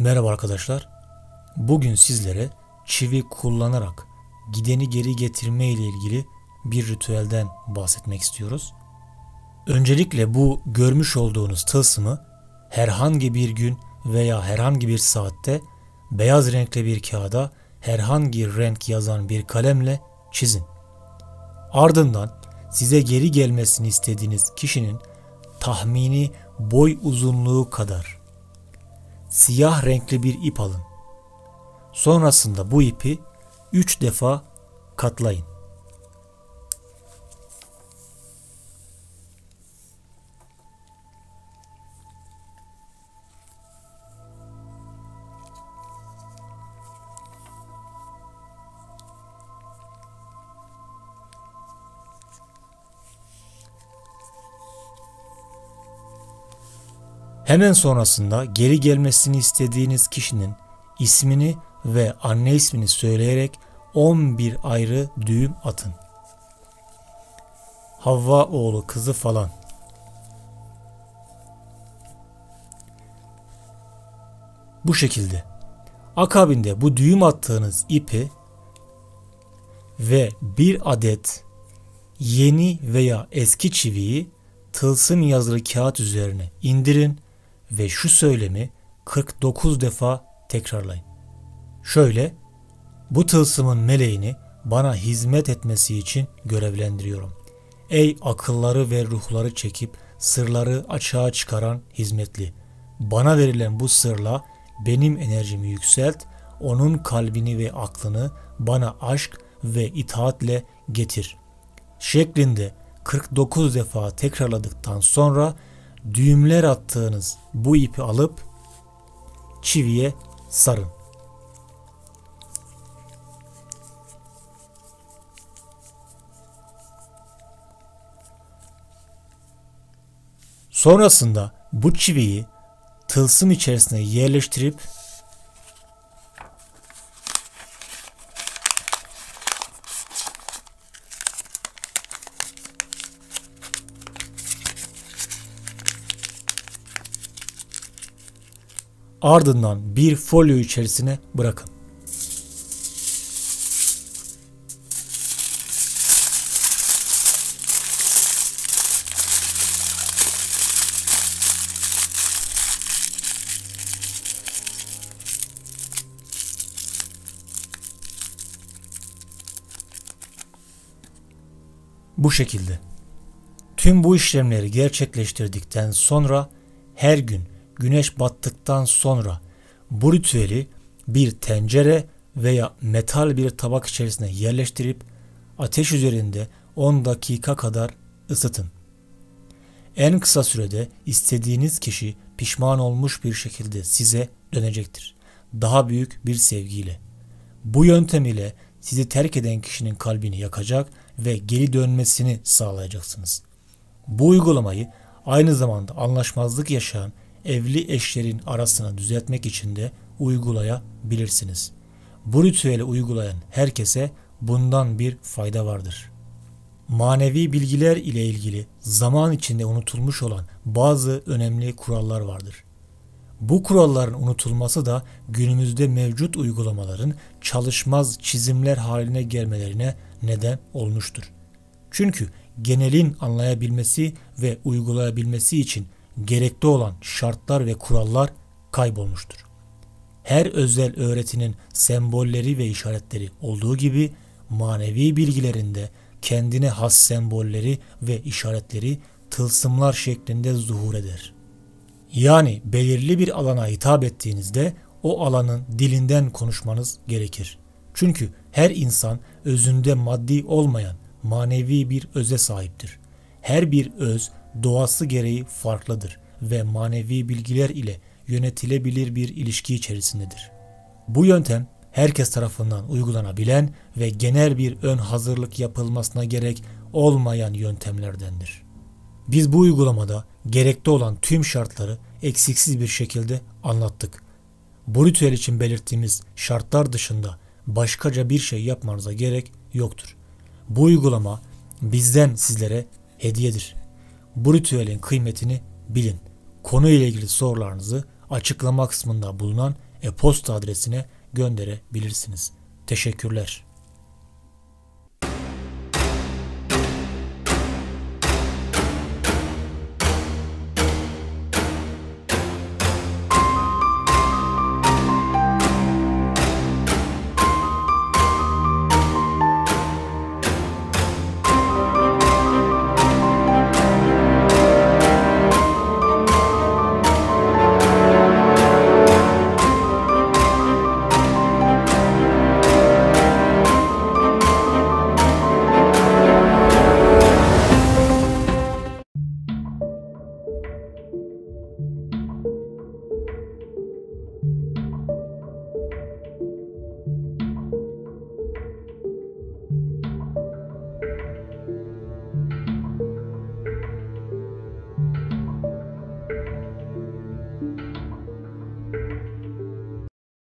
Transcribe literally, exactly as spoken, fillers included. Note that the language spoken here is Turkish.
Merhaba arkadaşlar. Bugün sizlere çivi kullanarak gideni geri getirme ile ilgili bir ritüelden bahsetmek istiyoruz. Öncelikle bu görmüş olduğunuz tılsımı herhangi bir gün veya herhangi bir saatte beyaz renkli bir kağıda herhangi renk yazan bir kalemle çizin. Ardından size geri gelmesini istediğiniz kişinin tahmini boy uzunluğu kadar siyah renkli bir ip alın. Sonrasında bu ipi üç defa katlayın. Hemen sonrasında geri gelmesini istediğiniz kişinin ismini ve anne ismini söyleyerek on bir ayrı düğüm atın. Havva oğlu kızı falan. Bu şekilde. Akabinde bu düğüm attığınız ipi ve bir adet yeni veya eski çiviyi tılsım yazılı kağıt üzerine indirin ve şu söylemi kırk dokuz defa tekrarlayın. Şöyle: bu tılsımın meleğini bana hizmet etmesi için görevlendiriyorum. Ey akılları ve ruhları çekip sırları açığa çıkaran hizmetli. Bana verilen bu sırla benim enerjimi yükselt, onun kalbini ve aklını bana aşk ve itaatle getir şeklinde kırk dokuz defa tekrarladıktan sonra düğümler attığınız bu ipi alıp çiviye sarın. Sonrasında bu çiviyi tılsım içerisine yerleştirip ardından bir folyo içerisine bırakın. Bu şekilde. Tüm bu işlemleri gerçekleştirdikten sonra her gün güneş battıktan sonra bu ritüeli bir tencere veya metal bir tabak içerisine yerleştirip ateş üzerinde on dakika kadar ısıtın. En kısa sürede istediğiniz kişi pişman olmuş bir şekilde size dönecektir. Daha büyük bir sevgiyle. Bu yöntem ile sizi terk eden kişinin kalbini yakacak ve geri dönmesini sağlayacaksınız. Bu uygulamayı aynı zamanda anlaşmazlık yaşayan evli eşlerin arasını düzeltmek için de uygulayabilirsiniz. Bu ritüeli uygulayan herkese bundan bir fayda vardır. Manevi bilgiler ile ilgili zaman içinde unutulmuş olan bazı önemli kurallar vardır. Bu kuralların unutulması da günümüzde mevcut uygulamaların çalışmaz çizimler haline gelmelerine neden olmuştur. Çünkü genelin anlayabilmesi ve uygulayabilmesi için gerekli olan şartlar ve kurallar kaybolmuştur. Her özel öğretinin sembolleri ve işaretleri olduğu gibi manevi bilgilerinde kendine has sembolleri ve işaretleri tılsımlar şeklinde zuhur eder. Yani belirli bir alana hitap ettiğinizde o alanın dilinden konuşmanız gerekir. Çünkü her insan özünde maddi olmayan manevi bir öze sahiptir. Her bir öz doğası gereği farklıdır ve manevi bilgiler ile yönetilebilir bir ilişki içerisindedir. Bu yöntem herkes tarafından uygulanabilen ve genel bir ön hazırlık yapılmasına gerek olmayan yöntemlerdendir. Biz bu uygulamada gerekli olan tüm şartları eksiksiz bir şekilde anlattık. Bu ritüel için belirttiğimiz şartlar dışında başkaca bir şey yapmanıza gerek yoktur. Bu uygulama bizden sizlere hediyedir. Bu ritüelin kıymetini bilin. Konuyla ilgili sorularınızı açıklama kısmında bulunan e-posta adresine gönderebilirsiniz. Teşekkürler.